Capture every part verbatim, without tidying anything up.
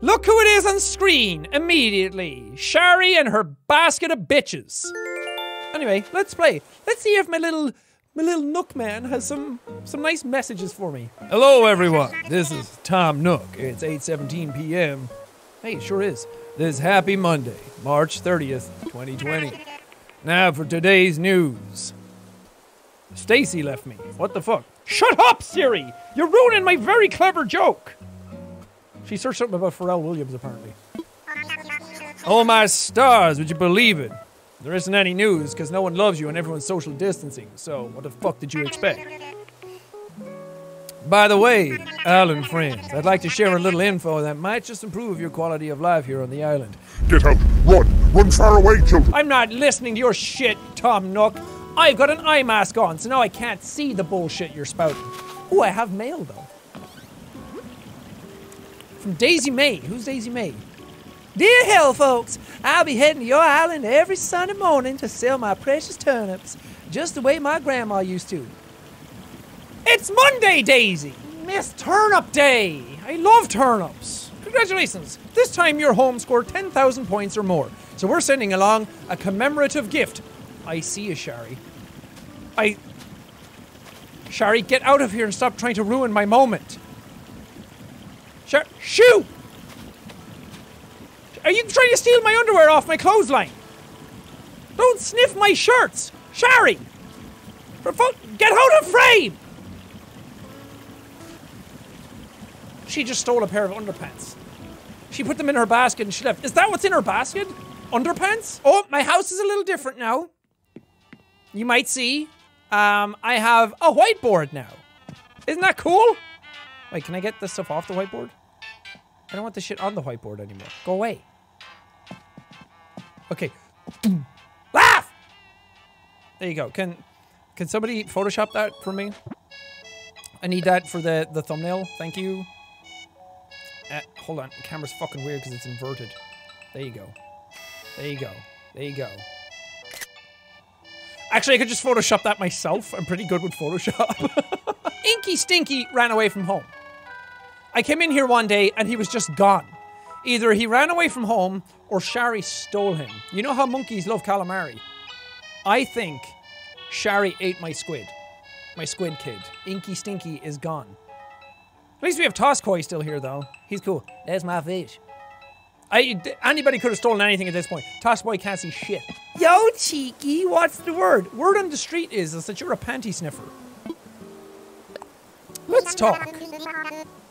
Look who it is on screen immediately. Shari and her basket of bitches. Anyway, let's play. Let's see if my little my little Nook man has some some nice messages for me. Hello everyone. This is Tom Nook. It's eight seventeen p m Hey, it sure is. This happy Monday, March thirtieth, twenty twenty. Now for today's news. Stacy left me. What the fuck? Shut up, Siri! You're ruining my very clever joke! She searched something about Pharrell Williams, apparently. Oh my stars, would you believe it? There isn't any news, because no one loves you and everyone's social distancing, so what the fuck did you expect? By the way, island friends, I'd like to share a little info that might just improve your quality of life here on the island. Get out! Run! Run far away, children! I'm not listening to your shit, Tom Nook! I've got an eye mask on, so now I can't see the bullshit you're spouting. Ooh, I have mail, though. From Daisy Mae. Who's Daisy Mae? Dear hell, folks, I'll be heading to your island every Sunday morning to sell my precious turnips, just the way my grandma used to. It's Monday, Daisy! Miss Turnip Day! I love turnips! Congratulations! This time your home scored ten thousand points or more, so we're sending along a commemorative gift. I see you, Shari. I... Shari, get out of here and stop trying to ruin my moment. Shari... Shoo! Are you trying to steal my underwear off my clothesline? Don't sniff my shirts! Shari! For fuck... Get out of frame! She just stole a pair of underpants. She put them in her basket and she left. Is that what's in her basket? Underpants? Oh, my house is a little different now. You might see, um, I have a whiteboard now. Isn't that cool? Wait, can I get this stuff off the whiteboard? I don't want this shit on the whiteboard anymore. Go away. Okay. Laugh! There you go. Can can somebody Photoshop that for me? I need that for the, the thumbnail. Thank you. Uh, hold on. The camera's fucking weird because it's inverted. There you go. There you go. There you go. Actually, I could just Photoshop that myself. I'm pretty good with Photoshop. Inky Stinky ran away from home. I came in here one day and he was just gone. Either he ran away from home or Shari stole him. You know how monkeys love calamari. I think Shari ate my squid. My squid kid. Inky Stinky is gone. At least we have Toss Boy still here though. He's cool. There's my fish. I, anybody could have stolen anything at this point. Toss Boy can't see shit. Yo, Cheeky, what's the word? Word on the street is, is that you're a panty sniffer. Let's talk.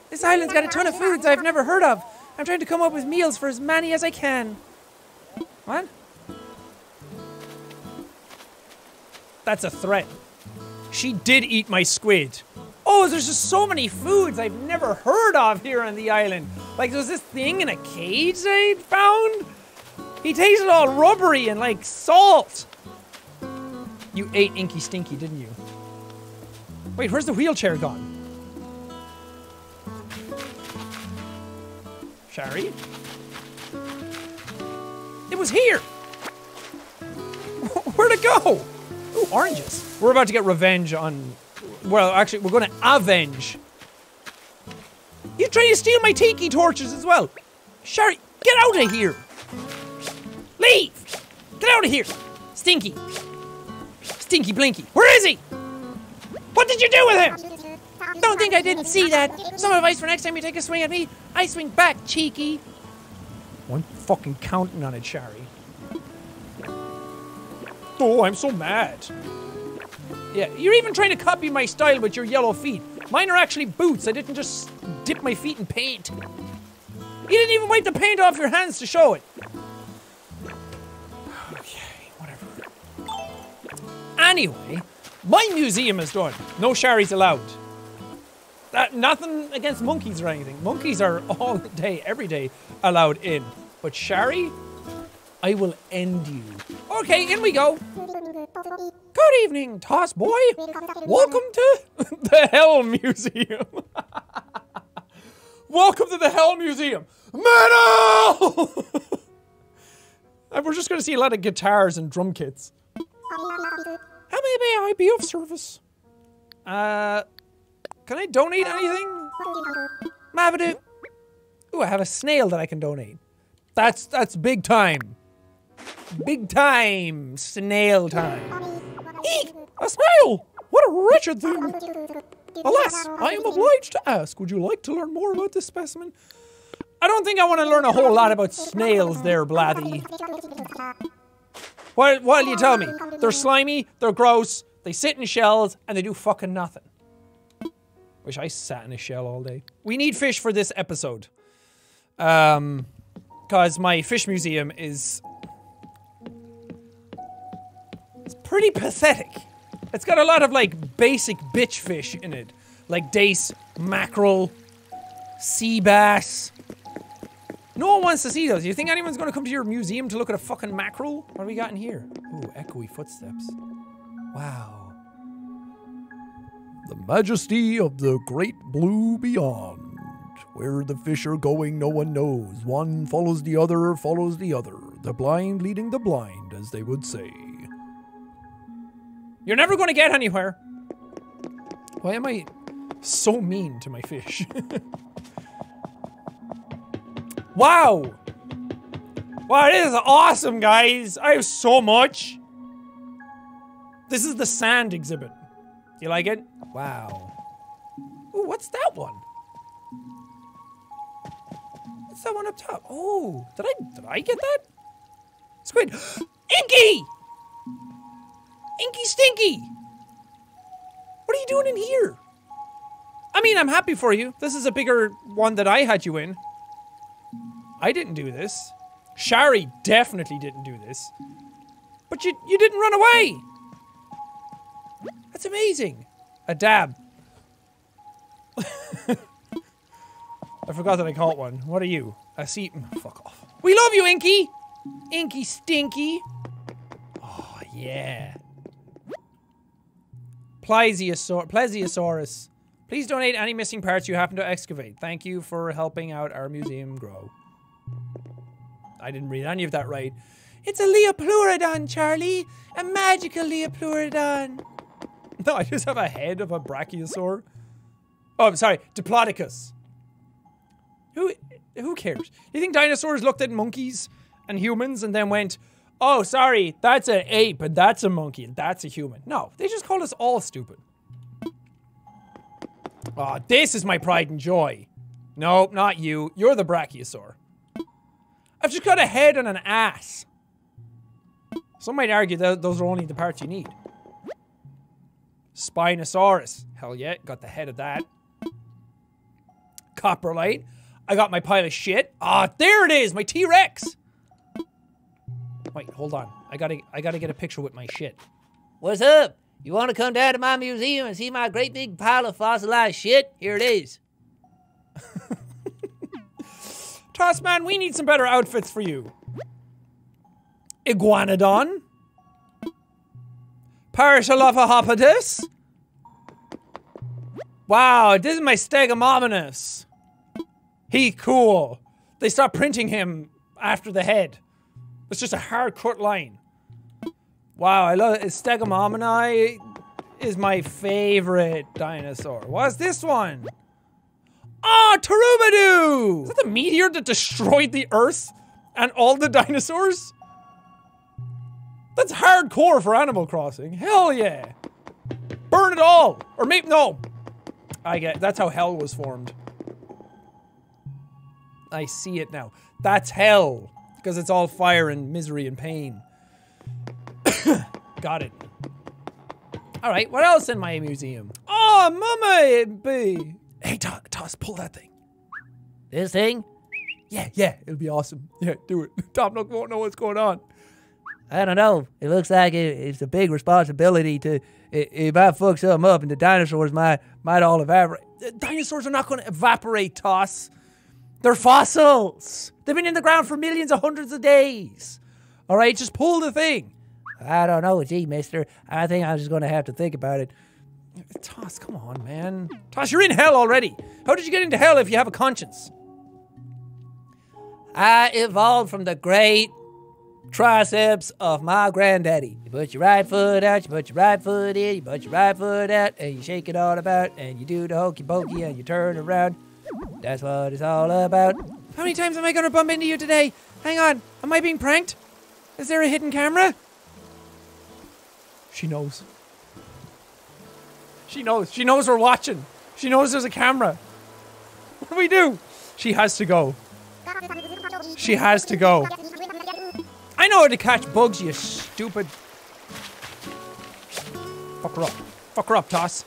This island's got a ton of foods I've never heard of. I'm trying to come up with meals for as many as I can. What? That's a threat. She did eat my squid. Oh, there's just so many foods I've never heard of here on the island. Like, there was this thing in a cage I found. He tasted all rubbery and like salt. You ate Inky Stinky, didn't you? Wait, where's the wheelchair gone? Shari? It was here. Where'd it go? Ooh, oranges. We're about to get revenge on... Well, actually, we're gonna avenge. You're trying to steal my tiki torches as well. Shari, get out of here. Leave! Get out of here! Stinky. Stinky Blinky. Where is he? What did you do with him? Don't think I didn't see that. Some advice for next time you take a swing at me. I swing back, Cheeky. I'm fucking counting on it, Shari. Oh, I'm so mad. Yeah, you're even trying to copy my style with your yellow feet. Mine are actually boots. I didn't just dip my feet in paint. You didn't even wipe the paint off your hands to show it. Okay, whatever. Anyway, my museum is done. No Shari's allowed. That, nothing against monkeys or anything. Monkeys are all day, every day allowed in. But Shari, I will end you. Okay, in we go. Good evening, Toss Boy. Welcome to the Hell Museum. Welcome to the Hell Museum. Metal! And we're just going to see a lot of guitars and drum kits. How may, may I be of service? Uh, can I donate anything? Mavadoo. Ooh, I have a snail that I can donate. That's, that's big time. Big time snail time. Eek! A snail! What a wretched thing! Alas, I am obliged to ask, would you like to learn more about this specimen? I don't think I want to learn a whole lot about snails there, Blathy. What, what'll you tell me? They're slimy, they're gross, they sit in shells, and they do fucking nothing. Wish I sat in a shell all day. We need fish for this episode. Um, cause my fish museum is... It's pretty pathetic. It's got a lot of, like, basic bitch fish in it. Like dace, mackerel, sea bass. No one wants to see those. You think anyone's gonna come to your museum to look at a fucking mackerel? What do we got in here? Ooh, echoey footsteps. Wow. The majesty of the great blue beyond. Where the fish are going, no one knows. One follows the other, follows the other. The blind leading the blind, as they would say. You're never gonna get anywhere. Why am I so mean to my fish? Wow! Wow, this is awesome, guys! I have so much! This is the sand exhibit. You like it? Wow. Ooh, what's that one? What's that one up top? Oh, did I, did I get that? Squid! Inky! Inky Stinky! What are you doing in here? I mean, I'm happy for you. This is a bigger one that I had you in. I didn't do this. Shari definitely didn't do this. But you, you didn't run away! That's amazing. A dab. I forgot that I caught one. What are you? I see- fuck off. We love you, Inky! Inky Stinky! Oh, yeah. Plesiosaur- Plesiosaurus. Please donate any missing parts you happen to excavate. Thank you for helping out our museum grow. I didn't read any of that right. It's a Leopleurodon, Charlie! A magical Leopleurodon! No, I just have a head of a Brachiosaur. Oh, I'm sorry, Diplodocus. Who, who cares? You think dinosaurs looked at monkeys and humans and then went, oh, sorry, that's an ape and that's a monkey and that's a human. No, they just called us all stupid. Aw, oh, this is my pride and joy. Nope, not you. You're the Brachiosaur. I've just got a head and an ass. Some might argue that those are only the parts you need. Spinosaurus. Hell yeah, got the head of that. Coprolite. I got my pile of shit. Ah, there it is, my T-Rex! Wait, hold on. I gotta, I gotta get a picture with my shit. What's up? You wanna come down to my museum and see my great big pile of fossilized shit? Here it is. Tossman, we need some better outfits for you. Iguanodon. Parasaurolophopodus. Wow, this is my Stegomominus. He cool. They stopped printing him after the head. It's just a hard cut line. Wow, I love it. Stegomomini is my favorite dinosaur. What's this one? Oh, Turumadu! Is that the meteor that destroyed the Earth and all the dinosaurs? That's hardcore for Animal Crossing. Hell yeah! Burn it all! Or maybe no. I get it. That's how hell was formed. I see it now. That's hell, because it's all fire and misery and pain. Got it. All right. What else in my museum? Oh, mama bee. Hey, Toss, pull that thing. This thing? Yeah, yeah, it'll be awesome. Yeah, do it. Tom Nook won't know what's going on. I don't know. It looks like it, it's a big responsibility to... It, it might fuck something up and the dinosaurs might, might all evaporate. The dinosaurs are not going to evaporate, Toss. They're fossils. They've been in the ground for millions of hundreds of days. All right, just pull the thing. I don't know. Gee, mister. I think I'm just going to have to think about it. Toss, come on, man. Toss, you're in hell already. How did you get into hell if you have a conscience? I evolved from the great triceps of my granddaddy. You put your right foot out, you put your right foot in, you put your right foot out, and you shake it all about, and you do the hokey pokey, and you turn around. That's what it's all about. How many times am I gonna bump into you today? Hang on, am I being pranked? Is there a hidden camera? She knows. She knows. She knows we're watching. She knows there's a camera. What do we do? She has to go. She has to go. I know how to catch bugs, you stupid. Fuck her up. Fuck her up, Toss.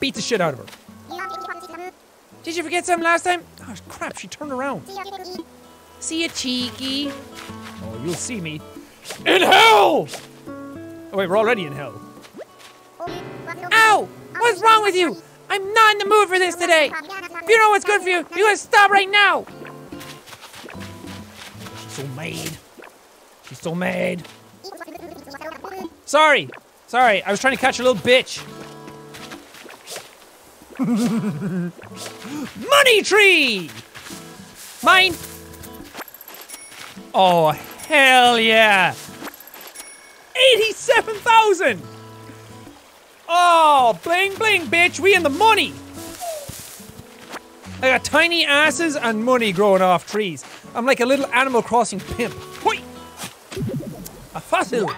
Beat the shit out of her. Did you forget something last time? Oh, crap, she turned around. See ya, Cheeky. Oh, you'll see me. In hell! Oh, wait, we're already in hell. Ow! What's wrong with you? I'm not in the mood for this today. If you know what's good for you, you gotta stop right now. She's so mad. She's so mad. Sorry. Sorry, I was trying to catch a little bitch. Money tree! Mine! Oh, hell yeah! eighty-seven thousand! Oh, bling bling, bitch, we in the money! I got tiny asses and money growing off trees. I'm like a little Animal Crossing pimp. Hoi! A fossil!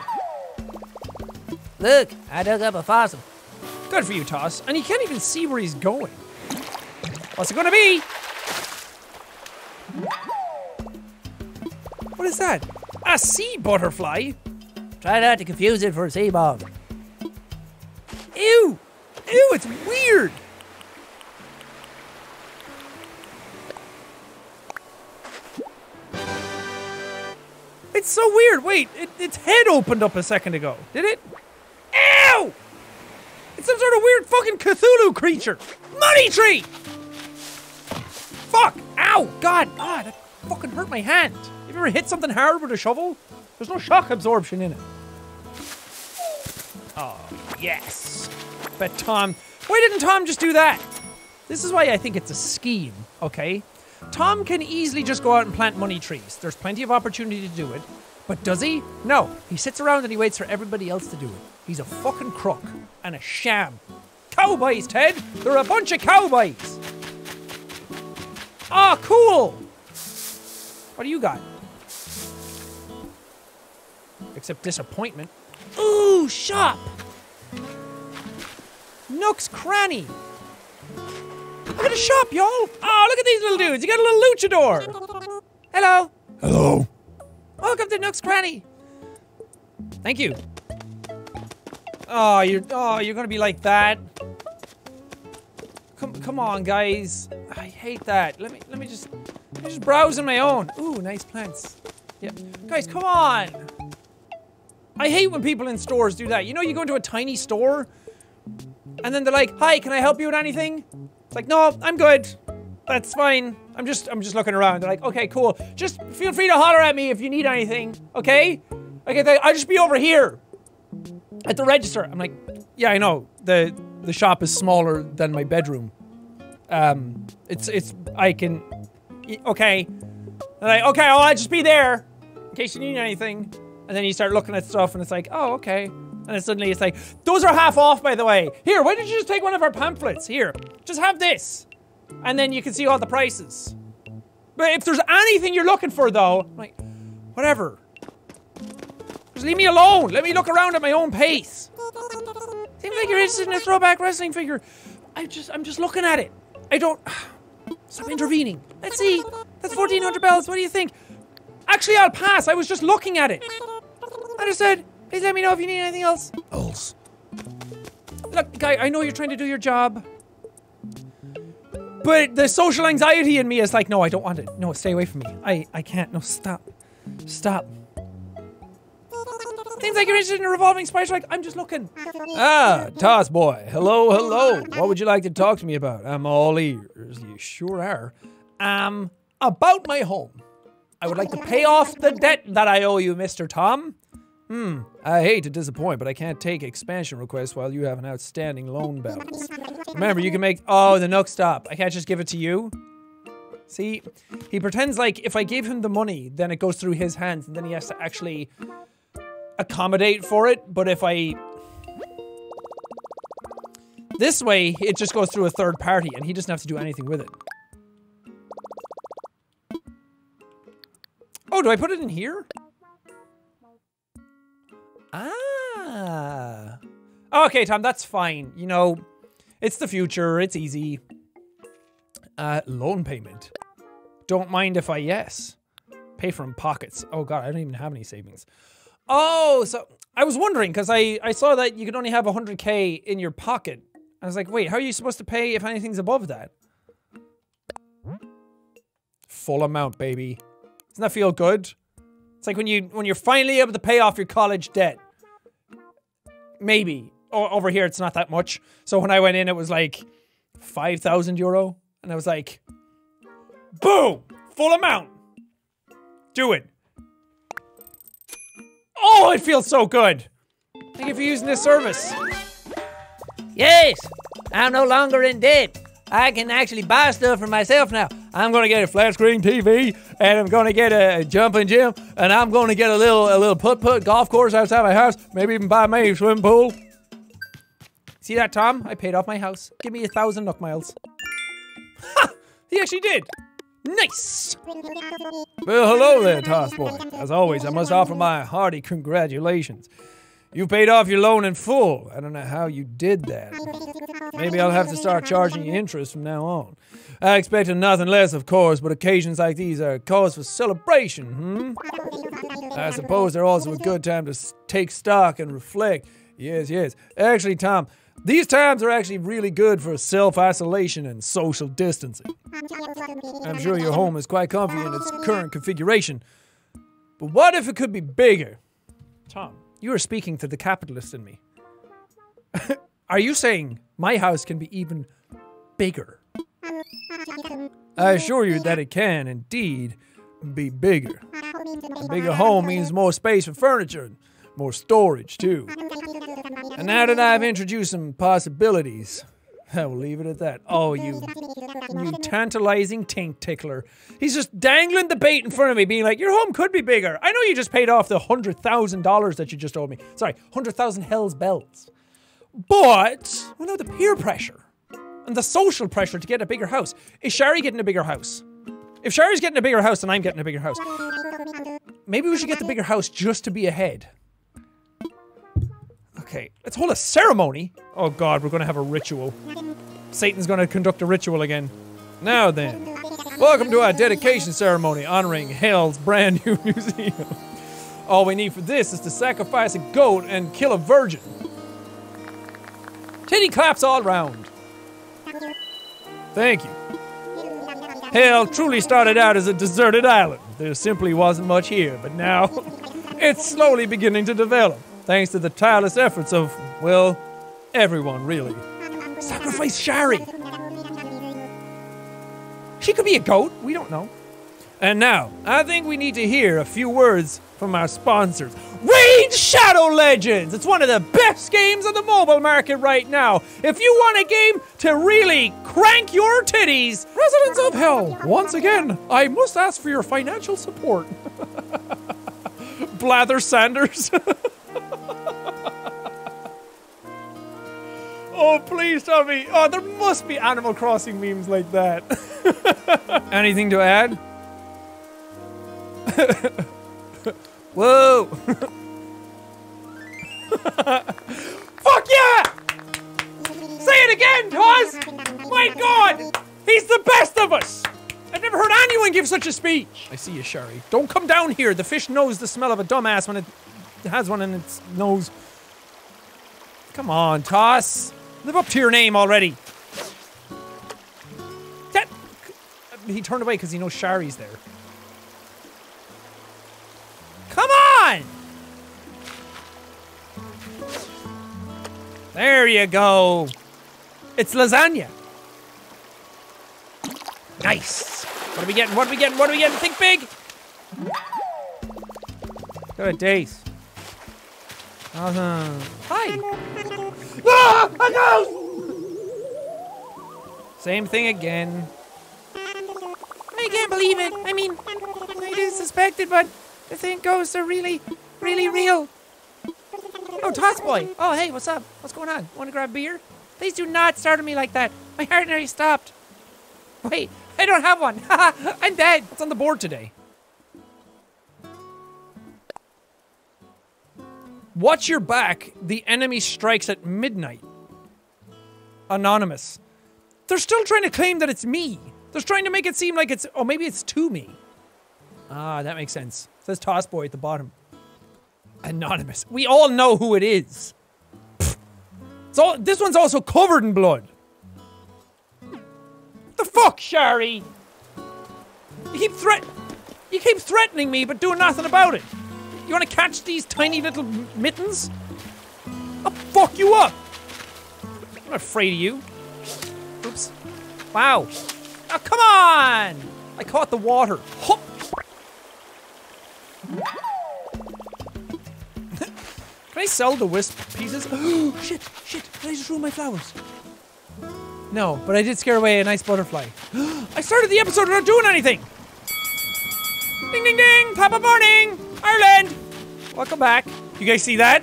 Look, I dug up a fossil. Good for you, Toss. And you can't even see where he's going. What's it gonna be? What is that? A sea butterfly? Try not to confuse it for a sea bomb. Ew! Ew, it's weird! It's so weird. Wait, it, its head opened up a second ago. Did it? Ow! It's some sort of weird fucking Cthulhu creature. Money tree! Fuck! Ow! God! Ah, that fucking hurt my hand. Have you ever hit something hard with a shovel? There's no shock absorption in it. Oh, yes. But Tom... Why didn't Tom just do that? This is why I think it's a scheme, okay? Tom can easily just go out and plant money trees. There's plenty of opportunity to do it. But does he? No. He sits around and he waits for everybody else to do it. He's a fucking crook. And a sham. Cowboys, Ted! They're a bunch of cowboys! Ah, cool! What do you got? Except disappointment. Ooh, shop! Nook's Cranny! Look at the shop, y'all! Oh, look at these little dudes! You got a little luchador! Hello! Hello! Welcome to Nook's Cranny! Thank you. Oh, you're oh, you're gonna be like that. Come, come on, guys. I hate that. Let me, let me just, let me just browse on my own. Ooh, nice plants. Yep. Guys, come on. I hate when people in stores do that. You know, you go into a tiny store, and then they're like, "Hi, can I help you with anything?" It's like, "No, I'm good. That's fine. I'm just, I'm just looking around." They're like, "Okay, cool. Just feel free to holler at me if you need anything. Okay? Okay, I'll just be over here." At the register, I'm like, yeah, I know. The the shop is smaller than my bedroom. Um, it's, it's, I can, okay. And I, okay, well, I'll just be there in case you need anything. And then you start looking at stuff and it's like, oh, okay. And then suddenly it's like, those are half off, by the way. Here, why don't you just take one of our pamphlets? Here, just have this. And then you can see all the prices. But if there's anything you're looking for, though, I'm like, whatever. Just leave me alone. Let me look around at my own pace. Seems like you're interested in a throwback wrestling figure. I just, I'm just looking at it. I don't. Stop intervening. Let's see. That's fourteen hundred bells. What do you think? Actually, I'll pass. I was just looking at it. Understood. Please let me know if you need anything else. Else. Look, guy. I know you're trying to do your job. But the social anxiety in me is like, no, I don't want it. No, stay away from me. I, I can't. No, stop. Stop. Seems like you're interested in a revolving spice rack. I'm just looking. Ah, Toss Boy. Hello, hello. What would you like to talk to me about? I'm all ears. You sure are. Um, about my home. I would like to pay off the debt that I owe you, Mister Tom. Hmm. I hate to disappoint, but I can't take expansion requests while you have an outstanding loan balance. Remember, you can make... Oh, the Nook stop. I can't just give it to you. See? He pretends like if I gave him the money, then it goes through his hands, and then he has to actually... accommodate for it, but if I... This way, it just goes through a third party, and he doesn't have to do anything with it. Oh, do I put it in here? Ah. Oh, okay, Tom, that's fine. You know, it's the future. It's easy. Uh, loan payment. Don't mind if I yes. Pay from pockets. Oh, God, I don't even have any savings. Oh, so I was wondering, because I, I saw that you could only have one hundred K in your pocket. I was like, wait, how are you supposed to pay if anything's above that? Full amount, baby. Doesn't that feel good? It's like when you when you're finally able to pay off your college debt. Maybe. O over here, it's not that much. So when I went in, it was like five thousand euro. And I was like, boom, full amount. Do it. Oh, it feels so good. Thank you for using this service. Yes, I'm no longer in debt. I can actually buy stuff for myself now. I'm gonna get a flat screen T V, and I'm gonna get a jumping gym, and I'm gonna get a little a little putt-putt golf course outside my house, maybe even buy me a swimming pool. See that, Tom? I paid off my house. Give me a thousand Nook miles. Ha! He actually did. Nice! Well, hello there, Toss Boy. As always, I must offer my hearty congratulations. You paid off your loan in full. I don't know how you did that. Maybe I'll have to start charging you interest from now on. I expected nothing less, of course, but occasions like these are a cause for celebration, hmm? I suppose they're also a good time to take stock and reflect. Yes, yes. Actually, Tom, these times are actually really good for self-isolation and social distancing. I'm sure your home is quite comfy in its current configuration. But what if it could be bigger? Tom, you are speaking to the capitalist in me. Are you saying my house can be even bigger? I assure you that it can indeed be bigger. A bigger home means more space for furniture and more storage too. And now that I've introduced some possibilities, I will leave it at that. Oh, you, you tantalizing tink tickler. He's just dangling the bait in front of me, being like, your home could be bigger. I know you just paid off the one hundred thousand dollars that you just owed me. Sorry, one hundred thousand hell's bells. But, well, no, the peer pressure and the social pressure to get a bigger house. Is Shari getting a bigger house? If Shari's getting a bigger house, then I'm getting a bigger house. Maybe we should get the bigger house just to be ahead. Okay, let's hold a ceremony. Oh God, we're gonna have a ritual. Satan's gonna conduct a ritual again. Now then, welcome to our dedication ceremony honoring Hell's brand new museum. All we need for this is to sacrifice a goat and kill a virgin. Titty claps all round. Thank you. Hell truly started out as a deserted island. There simply wasn't much here, but now it's slowly beginning to develop. Thanks to the tireless efforts of, well, everyone, really. Sacrifice Shari! She could be a goat, we don't know. And now, I think we need to hear a few words from our sponsors. RAID Shadow Legends! It's one of the best games on the mobile market right now. If you want a game to really crank your titties, residents of hell, once again, I must ask for your financial support. Blather Sanders. Oh, please tell me. Oh, there must be Animal Crossing memes like that. Anything to add? Whoa. Fuck yeah! Say it again, Toss! My God! He's the best of us! I've never heard anyone give such a speech. I see you, Shari. Don't come down here. The fish knows the smell of a dumbass when it has one in its nose. Come on, Toss. Live up to your name already. That... He turned away because he knows Shari's there. Come on! There you go. It's lasagna. Nice. What are we getting? What are we getting? What are we getting? Think big. Good days. Uh-huh. Hi. Ah, a ghost! Same thing again. I can't believe it. I mean, I didn't suspect it, but I think ghosts are really, really real. Oh, Toss Boy. Oh, hey, what's up? What's going on? Want to grab beer? Please do not start at me like that. My heart already stopped. Wait, I don't have one. I'm dead. What's on the board today? Watch your back. The enemy strikes at midnight. Anonymous. They're still trying to claim that it's me. They're trying to make it seem like it's... Oh, maybe it's to me. Ah, that makes sense. It says Toss Boy at the bottom. Anonymous. We all know who it is. So this one's also covered in blood. What the fuck, Shari? You keep threat- You keep threatening me, but doing nothing about it. You want to catch these tiny little mittens? I'll fuck you up. I'm not afraid of you. Oops. Wow. Oh, come on! I caught the water. Hup. Can I sell the wisp pieces? Oh, shit, shit, did I just ruin my flowers? No, but I did scare away a nice butterfly. I started the episode without doing anything! Ding, ding, ding! Papa morning! Ireland! Welcome back. You guys see that?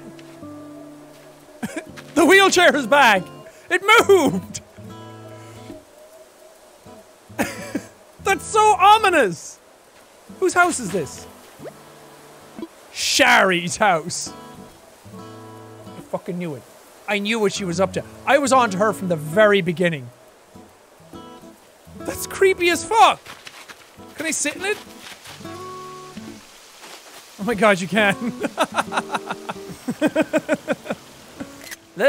The wheelchair is back! It moved! That's so ominous! Whose house is this? Shari's house. Fucking knew it. I knew what she was up to. I was on to her from the very beginning. That's creepy as fuck. Can I sit in it? Oh my god, you can. Look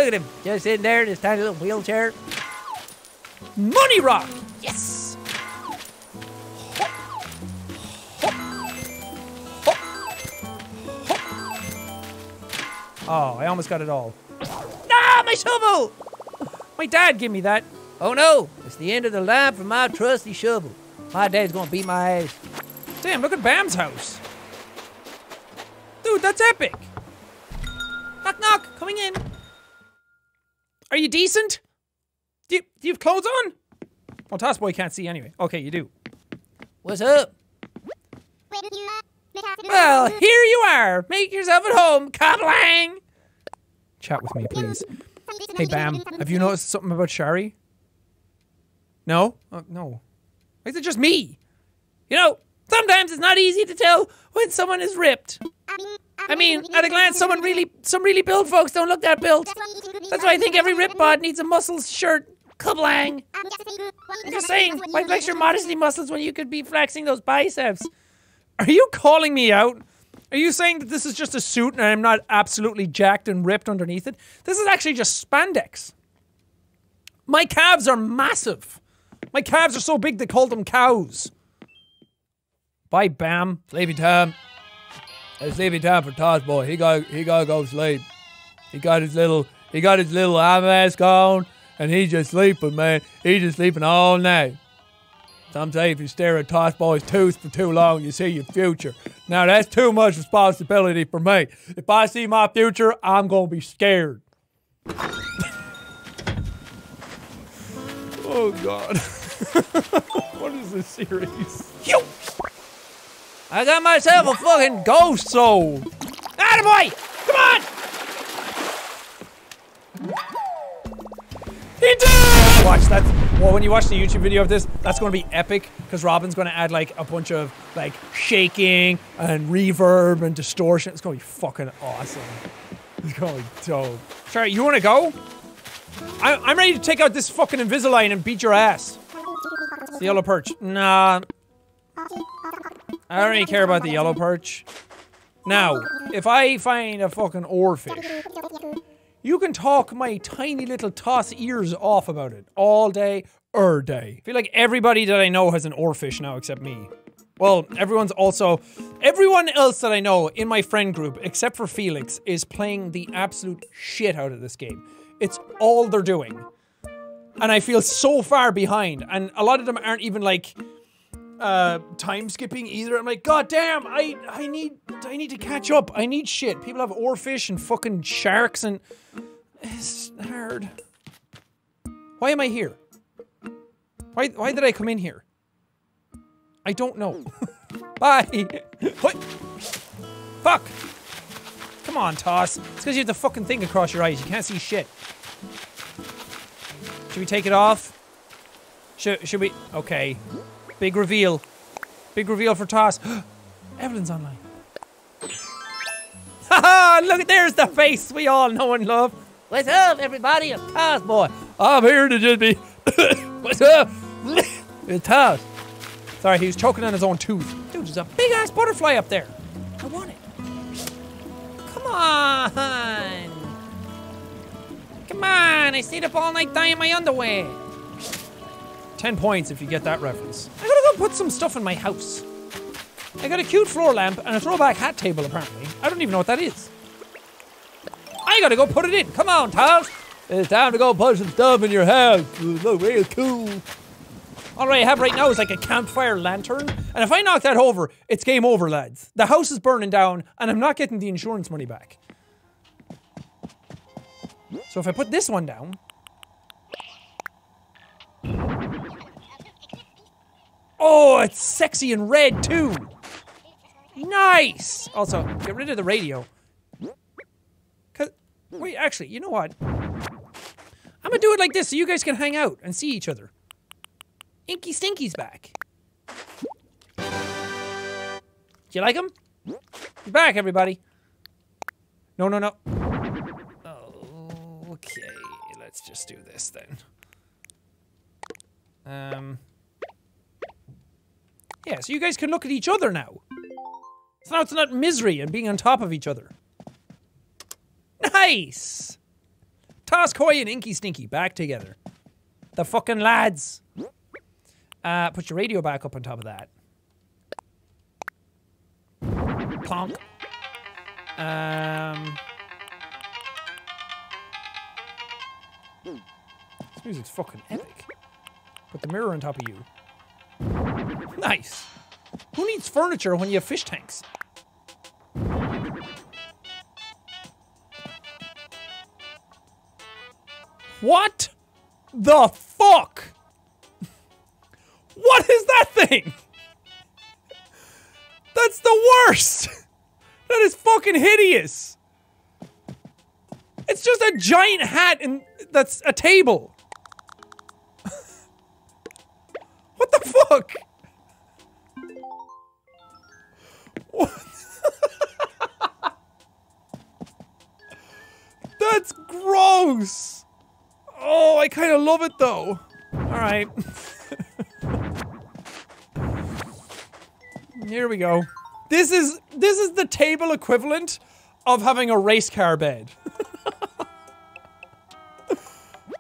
at him, just sitting there in his tiny little wheelchair. Money rock! Yes! Hop. Hop. Hop. Hop. Oh, I almost got it all. Ah, my shovel! My dad gave me that. Oh no, it's the end of the line for my trusty shovel. My dad's gonna beat my ass. Damn, look at Bam's house. Dude, that's epic. Knock knock, coming in. Are you decent? Do you, do you have clothes on? Well, Toss Boy can't see anyway. Okay, you do. What's up? Well, here you are. Make yourself at home, Clamland. Chat with me, please. Hey, Bam. Have you noticed something about Shari? No? Uh, no. Is it just me? You know, sometimes it's not easy to tell when someone is ripped. I mean, at a glance, someone really, some really built folks don't look that built. That's why I think every rip bod needs a muscles shirt. Kablang. I'm just saying, why flex your modesty muscles when you could be flexing those biceps? Are you calling me out? Are you saying that this is just a suit and I'm not absolutely jacked and ripped underneath it? This is actually just spandex. My calves are massive. My calves are so big they call them cows. Bye, Bam. Sleepy time. It's sleepy time for Toss Boy. He got he gotta go sleep. He got his little he got his little eye mask on and he's just sleeping, man. He's just sleeping all night. Some say if you stare at Toss Boy's tooth for too long, you see your future. Now that's too much responsibility for me. If I see my future, I'm gonna be scared. Oh god. What is this series? You! I got myself a fucking ghost soul! Attaboy! Come on! He did! Watch that. Well, when you watch the YouTube video of this, that's going to be epic because Robin's going to add like a bunch of like shaking and reverb and distortion. It's going to be fucking awesome. It's going to be dope. Shari, you want to go? I I'm ready to take out this fucking Invisalign and beat your ass. It's the yellow perch. Nah. I don't really care about the yellow perch. Now, if I find a fucking oarfish, you can talk my tiny little toss ears off about it all day, er day. I feel like everybody that I know has an oarfish now except me. Well, everyone's also, everyone else that I know in my friend group, except for Felix, is playing the absolute shit out of this game. It's all they're doing. And I feel so far behind. And a lot of them aren't even like, uh, time skipping either. I'm like, god damn, I, I need, I need to catch up. I need shit. People have oarfish and fucking sharks and... It's hard. Why am I here? Why why did I come in here? I don't know. Bye! What? Fuck! Come on, Toss. It's because you have the fucking thing across your eyes. You can't see shit. Should we take it off? Should, should we? Okay. Big reveal. Big reveal for Toss. Evelyn's online. Haha, look, there's the face we all know and love. What's up, everybody? It's Toss Boy. I'm here to just be. What's up? It's Toss. Sorry, he was choking on his own tooth. Dude, there's a big ass butterfly up there. I want it. Come on. Come on, I stayed up all night dying in my underwear. Ten points if you get that reference. I gotta go put some stuff in my house. I got a cute floor lamp and a throwback hat table, apparently. I don't even know what that is. I gotta go put it in. Come on, Toss. It's time to go put some stuff in your house. Look real cool. All I have right now is like a campfire lantern. And if I knock that over, it's game over, lads. The house is burning down and I'm not getting the insurance money back. So if I put this one down... Oh, it's sexy and red too. Nice. Also, get rid of the radio. Cause, wait, actually, you know what? I'm gonna do it like this so you guys can hang out and see each other. Inky Stinky's back. Do you like him? He's back, everybody. No, no, no. Oh, okay, let's just do this then. Um. Yeah, so you guys can look at each other now. So now it's not misery and being on top of each other. Nice! Toss Boy and Inky Stinky back together. The fucking lads. Uh, put your radio back up on top of that. Plonk. Um. This music's fucking epic. Put the mirror on top of you. Nice. Who needs furniture when you have fish tanks? What the fuck? What is that thing? That's the worst. That is fucking hideous. It's just a giant hat and that's a table. What the fuck? That's gross. Oh, I kind of love it though. All right. Here we go. This is this is the table equivalent of having a race car bed.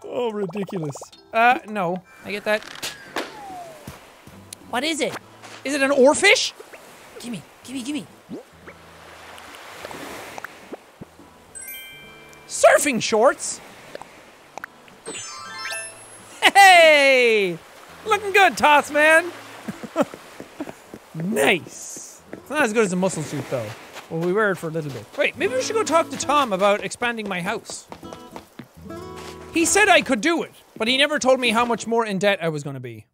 Oh, ridiculous. Uh, no. I get that. What is it? Is it an oarfish? Gimme, gimme, gimme. Surfing shorts. Hey! Looking good, Toss Man. Nice. It's not as good as a muscle suit though. Well, we wear it for a little bit. Wait, maybe we should go talk to Tom about expanding my house. He said I could do it, but he never told me how much more in debt I was gonna be.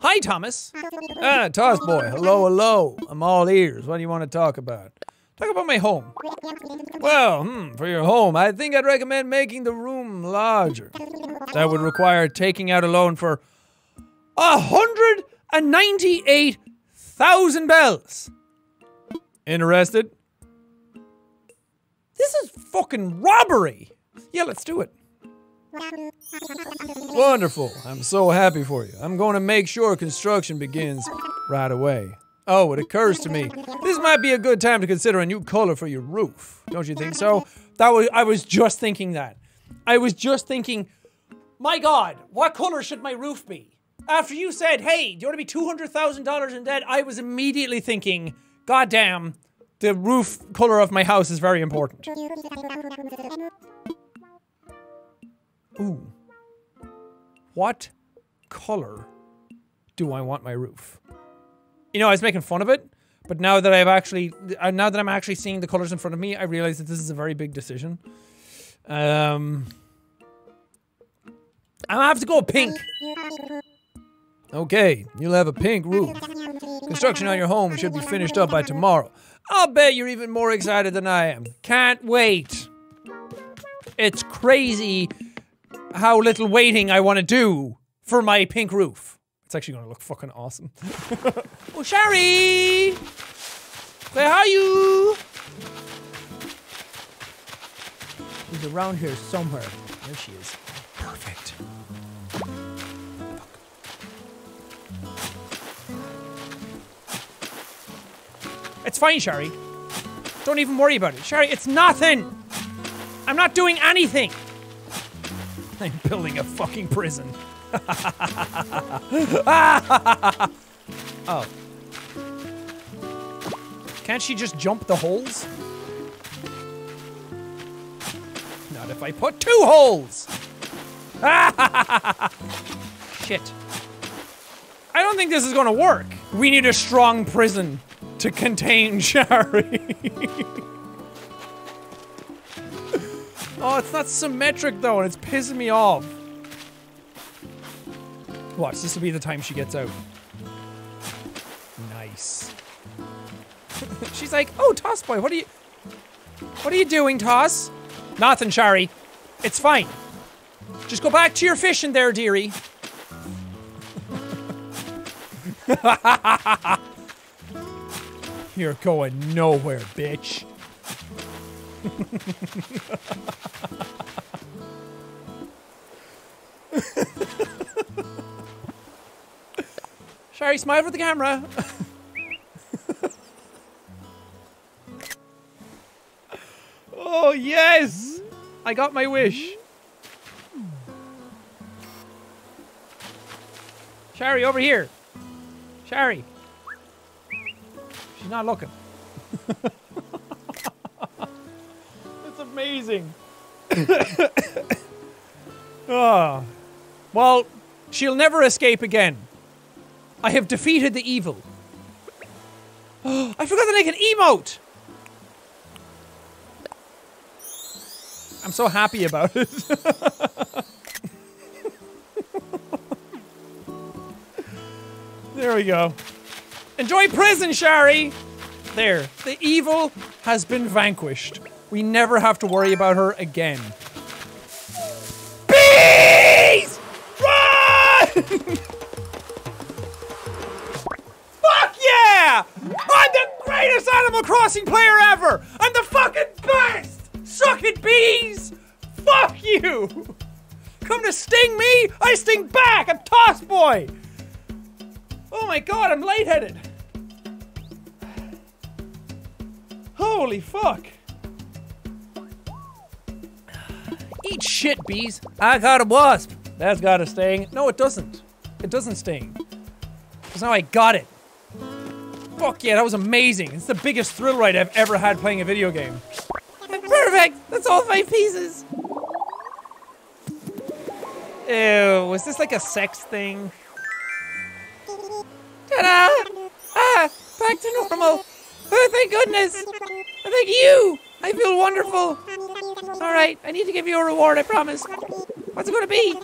Hi, Thomas. Ah, Toss Boy. Hello, hello. I'm all ears. What do you want to talk about? Talk about my home. Well, hmm, for your home, I think I'd recommend making the room larger. That would require taking out a loan for one hundred ninety-eight thousand bells. Interested? This is fucking robbery. Yeah, let's do it. Wonderful. I'm so happy for you. I'm going to make sure construction begins right away. Oh, it occurs to me, this might be a good time to consider a new color for your roof. Don't you think so? That was, I was just thinking that. I was just thinking, my God, what color should my roof be? After you said, hey, do you want to be two hundred thousand dollars in debt? I was immediately thinking, God damn, the roof color of my house is very important. Ooh. What color do I want my roof? You know, I was making fun of it, but now that I've actually, now that I'm actually seeing the colors in front of me, I realize that this is a very big decision. Um, I'm gonna have to go pink. Okay, you'll have a pink roof. Construction on your home should be finished up by tomorrow. I'll bet you're even more excited than I am. Can't wait. It's crazy how little waiting I want to do for my pink roof. It's actually gonna look fucking awesome. Oh, Shari! Where are you? He's around here somewhere. There she is. Perfect. Fuck. It's fine, Shari. Don't even worry about it. Shari, it's nothing! I'm not doing anything! I'm building a fucking prison. Oh. Can't she just jump the holes? Not if I put two holes! Shit. I don't think this is gonna work. We need a strong prison to contain Shari. Oh, it's not symmetric though, and it's pissing me off. Watch, this will be the time she gets out. Nice. She's like, oh, Toss Boy, what are you... What are you doing, Toss? Nothing, Shari. It's fine. Just go back to your fishing there, dearie. You're going nowhere, bitch. Shari, smile for the camera. Oh, yes! I got my wish. Shari, over here. Shari. She's not looking. That's amazing. Oh. Well, she'll never escape again. I have defeated the evil. Oh, I forgot that I can emote! I'm so happy about it. There we go. Enjoy prison, Shari! There. The evil has been vanquished. We never have to worry about her again. Peace! Run! I'm the greatest Animal Crossing player ever! I'm the fucking best! Suck it, bees! Fuck you! Come to sting me? I sting back! I'm Toss Boy! Oh my god, I'm lightheaded! Holy fuck! Eat shit, bees! I got a wasp! That's got a sting. No, it doesn't. It doesn't sting. Because now I got it. Fuck yeah, that was amazing. It's the biggest thrill ride I've ever had playing a video game. Perfect! That's all five pieces! Ew, is this like a sex thing? Ta-da! Ah, back to normal. Oh, thank goodness! Thank you! I feel wonderful. Alright, I need to give you a reward, I promise. What's it gonna be?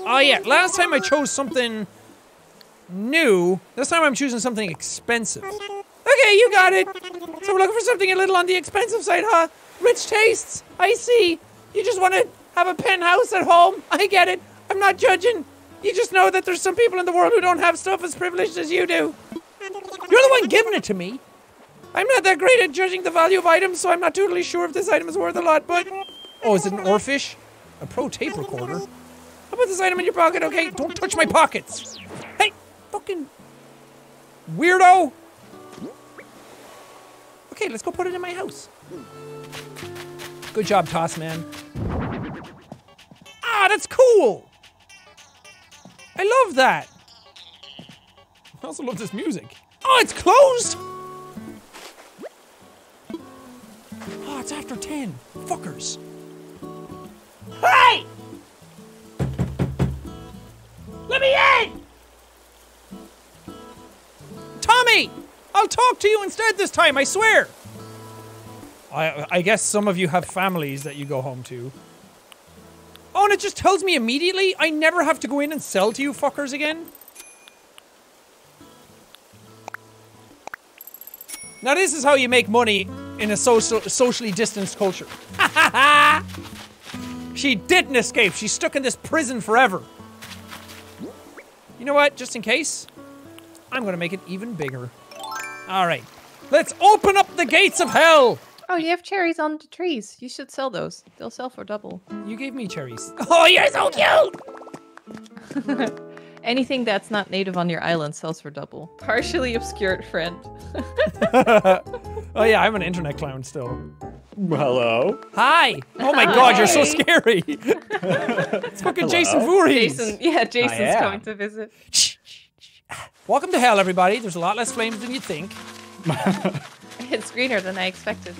Oh yeah, last time I chose something new. This time I'm choosing something expensive. Okay, you got it. So we're looking for something a little on the expensive side, huh? Rich tastes. I see. You just want to have a penthouse at home. I get it. I'm not judging. You just know that there's some people in the world who don't have stuff as privileged as you do. You're the one giving it to me. I'm not that great at judging the value of items, so I'm not totally sure if this item is worth a lot, but... Oh, is it an oarfish? A pro tape recorder? How about this item in your pocket, okay? Don't touch my pockets. Hey! Fucking weirdo! Okay, let's go put it in my house. Good job, Toss Man. Ah, that's cool! I love that! I also love this music. Oh, it's closed! Oh, it's after ten. Fuckers. Hey! Let me in! Tommy! I'll talk to you instead this time, I swear! I, I guess some of you have families that you go home to. Oh, and it just tells me immediately I never have to go in and sell to you fuckers again? Now this is how you make money in a social, socially distanced culture. Ha ha ha! She didn't escape, she's stuck in this prison forever. You know what? Just in case, I'm going to make it even bigger. All right. Let's open up the gates of hell. Oh, you have cherries on the trees. You should sell those. They'll sell for double. You gave me cherries. Oh, you're so cute! Anything that's not native on your island sells for double. Partially obscured friend. Oh yeah, I'm an internet clown still. Hello. Hi. Oh my Hi. God, you're so scary. It's fucking Hello? Jason Voorhees. Jason, yeah, Jason's coming to visit. Welcome to hell, everybody. There's a lot less flames than you think. It's greener than I expected.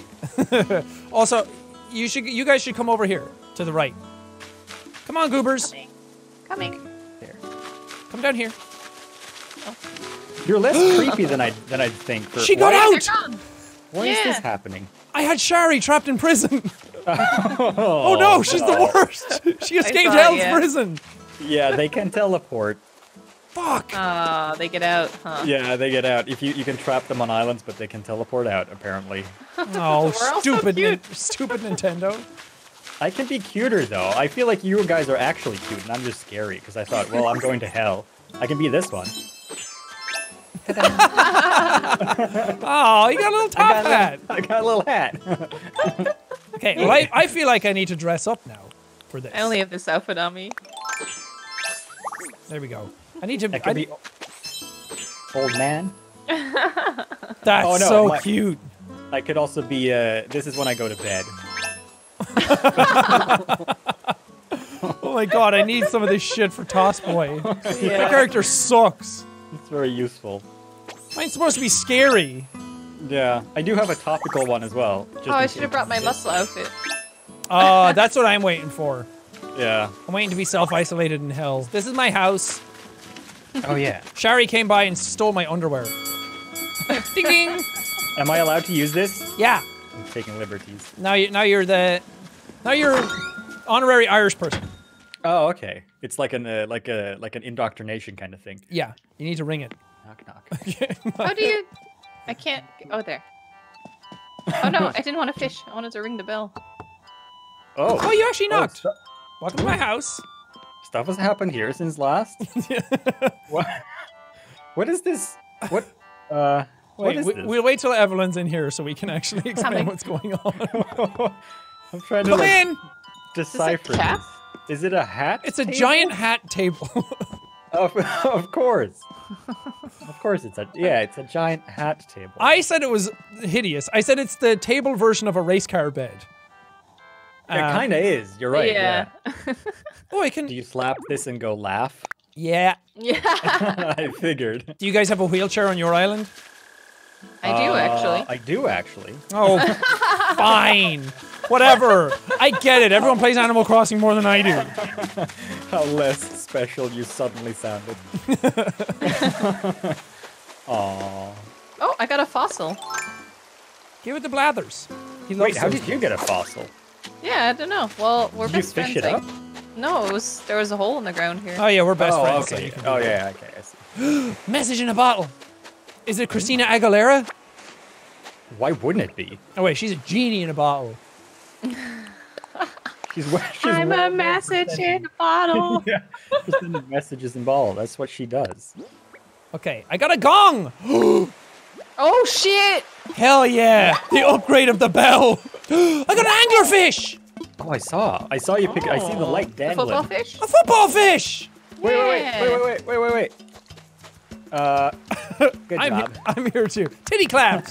Also, you should, you guys should come over here to the right. Come on, goobers. Coming. Coming. There. Come down here. Oh. You're less creepy than I than I'd think. For, she got why, out. Why yeah. is this happening? I had Shari trapped in prison. oh, oh no, she's oh. the worst. She escaped saw, hell's yeah. prison. Yeah, they can teleport. Fuck! Ah, uh, they get out, huh? Yeah, they get out. If you you can trap them on islands, but they can teleport out, apparently. Oh, stupid, so stupid Nintendo! I can be cuter though. I feel like you guys are actually cute, and I'm just scary because I thought, well, I'm going to hell. I can be this one. Oh, you got a little top hat. I got a little hat. Okay, well, I, I feel like I need to dress up now for this. I only have this outfit on me. There we go. I need to that could I, be old man. That's oh, no, so my, cute. I could also be. Uh, this is when I go to bed. Oh my god! I need some of this shit for Toss Boy. Yeah. My character sucks. It's very useful. Mine's supposed to be scary. Yeah, I do have a topical one as well. Just oh, I should have brought my muscle outfit. Oh, uh, that's what I'm waiting for. Yeah. I'm waiting to be self-isolated in hell. This is my house. Oh yeah. Shari came by and stole my underwear. Ding ding. Am I allowed to use this? Yeah. I'm taking liberties. Now you now you're the now you're honorary Irish person. Oh okay. It's like an uh, like a like an indoctrination kind of thing. Yeah. You need to ring it. Knock knock. How do you? I can't. Oh there. Oh no! I didn't want to fish. I wanted to ring the bell. Oh. Oh, you actually knocked. Oh, welcome to my house. Stuff has happened here since last. What? What is this? What? Uh, wait, what is we, this? We'll wait till Evelyn's in here so we can actually explain what's going on. I'm trying Come to like, in. decipher. Is it, this. Is it a hat? It's a table? giant hat table. of, of course. Of course, it's a yeah, it's a giant hat table. I said it was hideous. I said it's the table version of a race car bed. It um, kind of is. You're right. Yeah. yeah. Oh, I can. Do you slap this and go laugh? Yeah. Yeah. I figured. Do you guys have a wheelchair on your island? I do uh, actually. I do actually. Oh, fine. Whatever. I get it. Everyone plays Animal Crossing more than I do. How less special you suddenly sounded. Aww. Oh, I got a fossil. Give it to Blathers. He loves Wait, how did you get a fossil? Yeah, I don't know. Well, we're did best friends. You fish friends, it like. up? No, it was, there was a hole in the ground here. Oh yeah, we're best oh, friends. Okay. So oh yeah, okay, I see. Message in a bottle. Is it Christina Aguilera? Why wouldn't it be? Oh wait, she's a genie in a bottle. she's, she's I'm a message in a bottle. Yeah, she's sending messages in a bottle. That's what she does. Okay, I got a gong. Oh shit! Hell yeah! The upgrade of the bell. I got an anglerfish. Oh, I saw. I saw you pick. Oh. I see the light dangling. A football fish? A football fish! Yeah. Wait, wait, wait, wait, wait, wait, wait, wait. Uh, good I'm, job. I'm here too. Titty claps!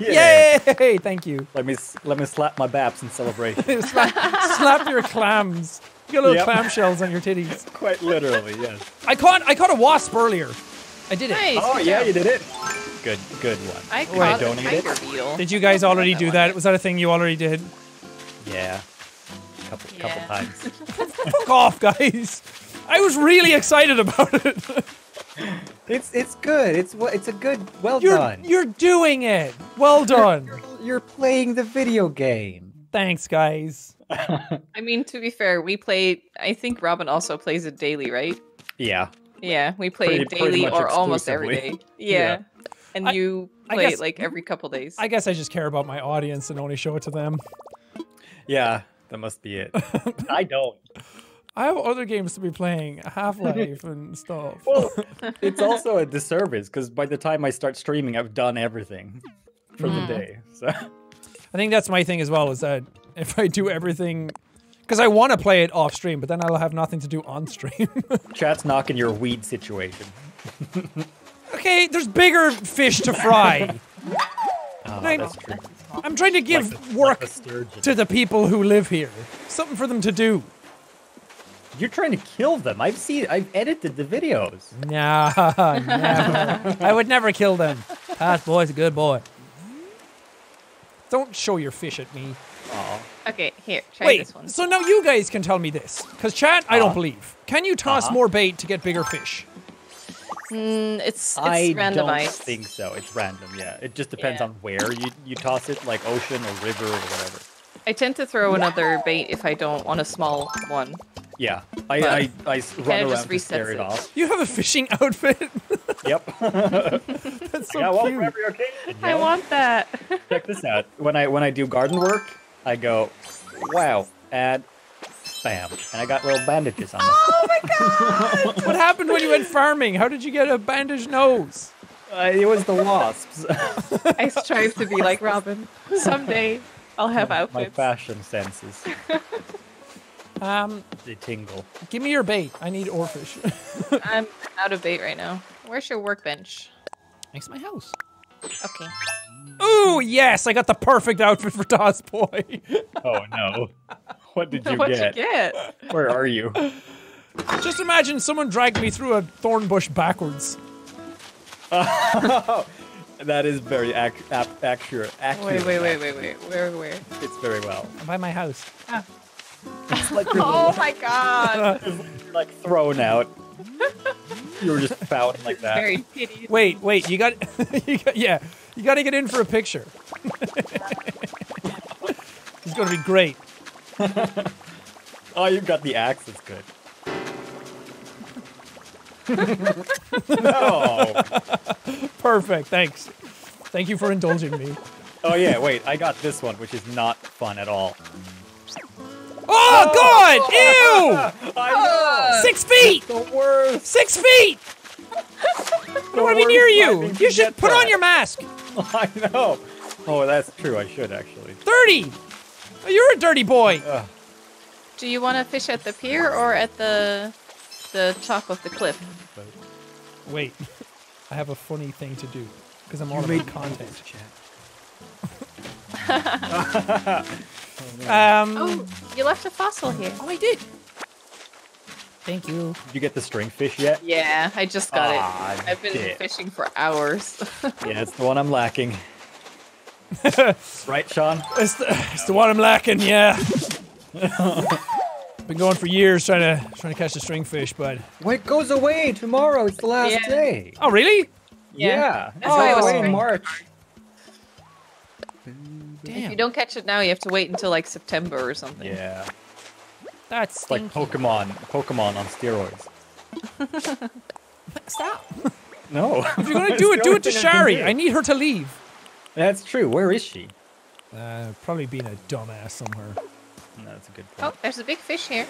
yeah. Yay! Thank you. Let me let me slap my baps in celebration. slap, slap your clams. You got little yep. clamshells on your titties. Quite literally, yes. I caught I caught a wasp earlier. I did it. Nice, oh yeah, job. you did it. Good, good one. I oh, caught I don't a tiger it. Eel. Did you guys already do that? Was that a thing you already did? Yeah, a couple, yeah. couple times. Fuck off, guys! I was really excited about it. It's it's good. It's it's a good. Well you're, done. You're doing it. Well done. You're, you're playing the video game. Thanks, guys. I mean, to be fair, we play. I think Robin also plays it daily, right? Yeah. Yeah, we play pretty, it daily or exclusively. almost every day. Yeah, yeah. and I, you play guess, it like every couple days. I guess I just care about my audience and only show it to them. Yeah, that must be it. I don't. I have other games to be playing, Half-Life and stuff. Well, it's also a disservice because by the time I start streaming, I've done everything for mm. the day. So I think that's my thing as well, is that if I do everything, because I want to play it off stream, but then I'll have nothing to do on stream. Chat's knocking your weed situation. Okay, there's bigger fish to fry. Oh, like, that's true. I'm trying to give like the, work like to the people who live here. Something for them to do. You're trying to kill them. I've seen, I've edited the videos. Nah, never. I would never kill them. Toss Boy's a good boy. Don't show your fish at me. Aww. Okay, here, try Wait, this one. So now you guys can tell me this, because chat, uh-huh. I don't believe. Can you toss uh-huh. more bait to get bigger fish? Mm, it's, it's I randomized. I don't think so. It's random, yeah. It just depends yeah. on where you, you toss it, like ocean or river or whatever. I tend to throw another bait if I don't want a small one. Yeah, I, I, I, I run around to scare it off. You have a fishing outfit? Yep. That's so I got cute. One for every occasion, I know? Want that. Check this out. When I when I do garden work, I go, wow, and bam. And I got little bandages on them. Oh my god! What happened when you went farming? How did you get a bandaged nose? Uh, it was the wasps. I strive to be like Robin. Someday, I'll have outfits. My fashion senses. Um, they tingle. Give me your bait. I need oarfish. I'm out of bait right now. Where's your workbench? Next to my house. Okay. Ooh, yes! I got the perfect outfit for Toss Boy. Oh no! What did you What'd get? You get? Where are you? Just imagine someone dragged me through a thorn bush backwards. That is very accurate. Accurate. Wait, wait, wait, wait, wait. Where, where? It's very well. By my house. Ah. It's like you're oh my god! You're like thrown out. You were just found like that. Very piteous. Wait, wait, you got, you got, yeah, you got to get in for a picture. It's gonna be great. Oh, you got the axe. It's good. No. Perfect. Thanks. Thank you for indulging me. Oh yeah. Wait, I got this one, which is not fun at all. Oh, oh god! Ew! I know. Six feet! It's the worst. Six feet! I want to be near you! You should put that. On your mask! I know. Oh, that's true. I should actually. Dirty! Oh, you're a dirty boy. Ugh. Do you want to fish at the pier or at the the top of the cliff? Wait, I have a funny thing to do because I'm all about content. Chat. Um, oh, you left a fossil here. Oh, I did. Thank you. Did you get the string fish yet? Yeah, I just got ah, it. I've been shit. fishing for hours. Yeah, it's the one I'm lacking. Right, Sean? It's the, it's the one I'm lacking, yeah. Been going for years trying to trying to catch the string fish, but... Well, it goes away tomorrow. It's the last yeah. day. Oh, really? Yeah. yeah. That's oh, why it was in March. Damn. If you don't catch it now, you have to wait until like September or something. Yeah. That's it's like Pokemon. Pokemon on steroids. Stop. No. If you're going to do it, do it to Shari. I need her to leave. That's true. Where is she? Uh, probably being a dumbass somewhere. No, that's a good point. Oh, there's a big fish here.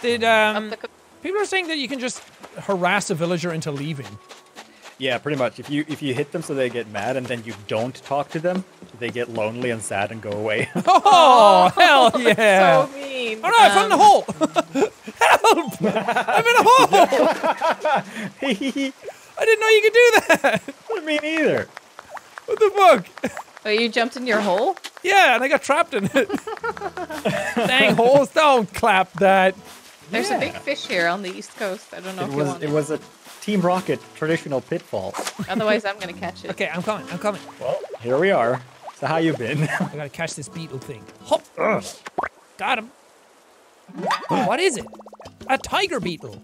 Did, um, people are saying that you can just harass a villager into leaving. Yeah, pretty much. If you if you hit them so they get mad and then you don't talk to them, they get lonely and sad and go away. Oh, hell yeah. So mean. Oh no, I found um, the hole. Help! I'm in a hole. I didn't know you could do that. Me neither. What the fuck? Oh, you jumped in your hole? Yeah, and I got trapped in it. Dang holes, don't clap that. There's yeah. a big fish here on the East Coast. I don't know it if was, you want it. It was a Team Rocket traditional pitfall. Otherwise, I'm gonna catch it. Okay, I'm coming. I'm coming. Well, here we are. So how you been? I gotta catch this beetle thing. Hop. Ugh. Got him. What is it? A tiger beetle.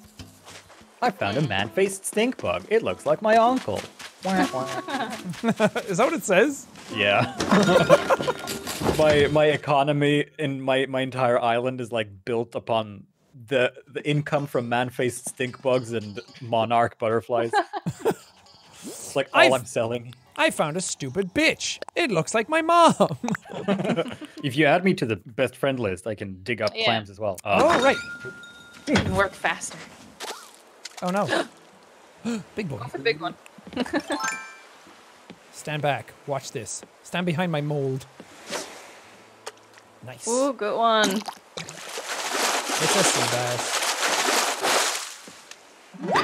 I found a man-faced stink bug. It looks like my uncle. Is that what it says? Yeah. my my economy in my my entire island is like built upon. The, the income from man-faced stink bugs and monarch butterflies. It's like all I've, I'm selling. I found a stupid bitch. It looks like my mom. If you add me to the best friend list, I can dig up yeah. clams as well. Uh, oh, right. and work faster. Oh no. Big boy. That's a big one. Stand back. Watch this. Stand behind my mold. Nice. Ooh, good one. It's a sea bass.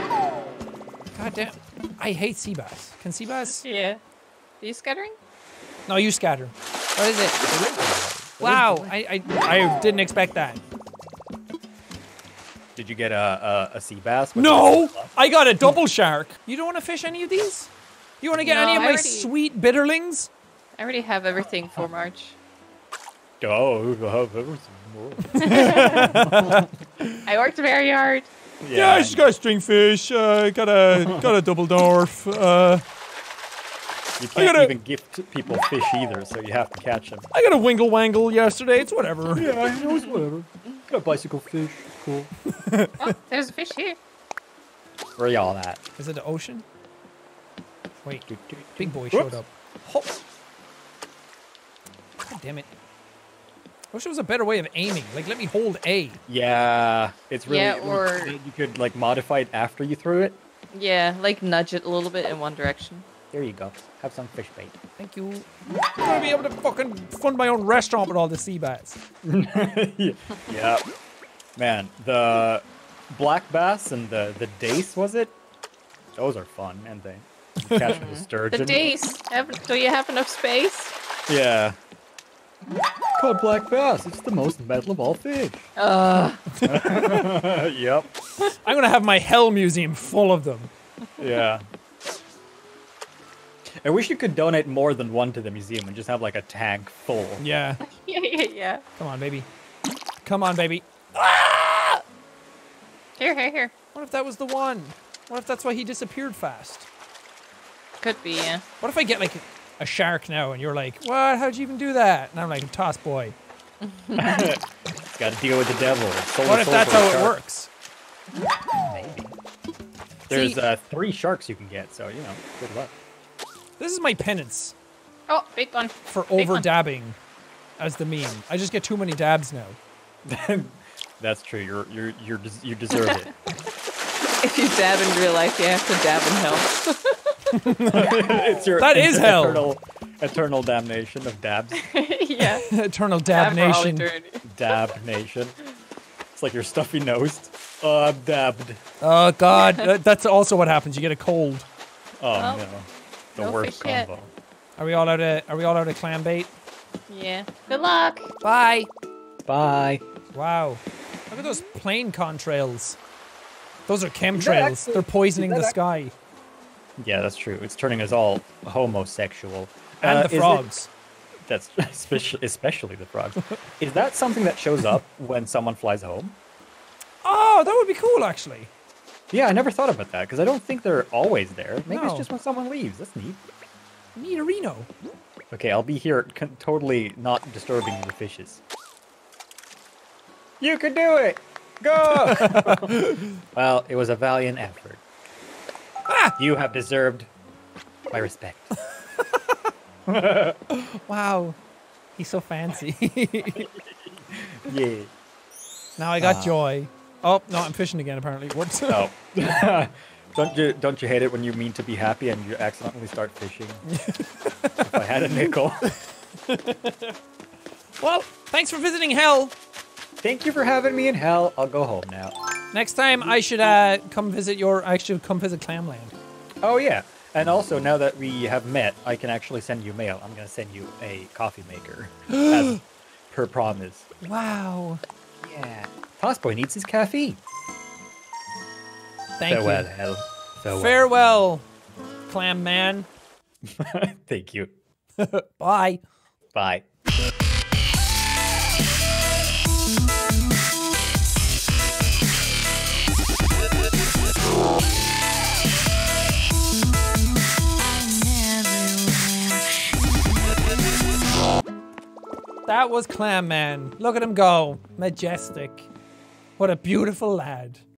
God damn. I hate sea bass. Can sea bass? Yeah. Are you scattering? No, you scatter. What is it? Wow. I, I I didn't expect that. Did you get a, a, a sea bass? No! I got a double shark. You don't want to fish any of these? You want to get no, any of I my already, sweet bitterlings? I already have everything for March. Oh, I have everything. I worked very hard. Yeah, yeah I just got a stringfish. I uh, got a got a double dwarf. Uh, you can't even a, gift people fish either, so you have to catch them. I got a wingle wangle yesterday. It's whatever. Yeah, I know it's whatever. Got a bicycle fish. Cool. Oh, there's a fish here. Where are y'all at? Is it the ocean? Wait, big boy Whoops. showed up. Oh. God damn it. I wish there was a better way of aiming. Like, let me hold A. Yeah, it's really... Yeah, or... You could, like, modify it after you threw it. Yeah, like, nudge it a little bit in one direction. There you go. Have some fish bait. Thank you. I'm gonna be able to fucking fund my own restaurant with all the sea bass. Yeah. Man, the black bass and the, the dace, was it? Those are fun, and they... Catch the sturgeon. The dace. Do you have enough space? Yeah. It's called black bass. It's the most metal of all fish. Uh. Yep. I'm gonna have my hell museum full of them. Yeah. I wish you could donate more than one to the museum and just have like a tank full. Yeah. yeah, yeah, yeah. Come on, baby. Come on, baby. Ah! Here, here, here. What if that was the one? What if that's why he disappeared fast? Could be, yeah. What if I get, like, a shark now and you're like, what? How'd you even do that? And I'm like, Toss Boy. Gotta deal with the devil. Soul what if that's how shark. it works? Maybe. There's See, uh, three sharks you can get, so, you know, good luck. This is my penance. Oh, big one. For big over-dabbing one. as the meme. I just get too many dabs now. That's true. You're, you're, you're des you deserve it. If you dab in real life, you have to dab in hell. It's your that is hell. Eternal, eternal damnation of dabs. Yeah. Eternal dab, dab nation. Dab nation. It's like your stuffy nose. Oh, uh, I'm dabbed. Oh, God. That's also what happens. You get a cold. Oh, oh no. The no worst combo. Yet. Are we all out of Are we all out of clam bait? Yeah. Good luck. Bye. Bye. Wow. Look at those plane contrails. Those are chemtrails. They're poisoning the sky. Yeah, that's true. It's turning us all homosexual. And uh, the frogs. It, that's especially, especially the frogs. Is that something that shows up when someone flies home? Oh, that would be cool, actually. Yeah, I never thought about that, because I don't think they're always there. Maybe no. it's just when someone leaves. That's neat. Neaterino. Okay, I'll be here totally not disturbing the fishes. You can do it! Go! Well, it was a valiant effort. Ah! You have deserved my respect. Wow, he's so fancy. Yeah. Now I got uh, joy. Oh no, I'm fishing again. Apparently, what's no? don't you don't you hate it when you mean to be happy and you accidentally start fishing? If I had a nickel. Well, thanks for visiting hell. Thank you for having me in hell. I'll go home now. Next time, I should uh, come visit your. I should come visit Clamland. Oh yeah, and also now that we have met, I can actually send you mail. I'm gonna send you a coffee maker, as per promise. Wow. Yeah. Toss Boy needs his caffeine. Thank Farewell, you. Hell. Farewell, hell. Farewell, Clamman. Thank you. Bye. Bye. That was Clamman. Look at him go. Majestic. What a beautiful lad.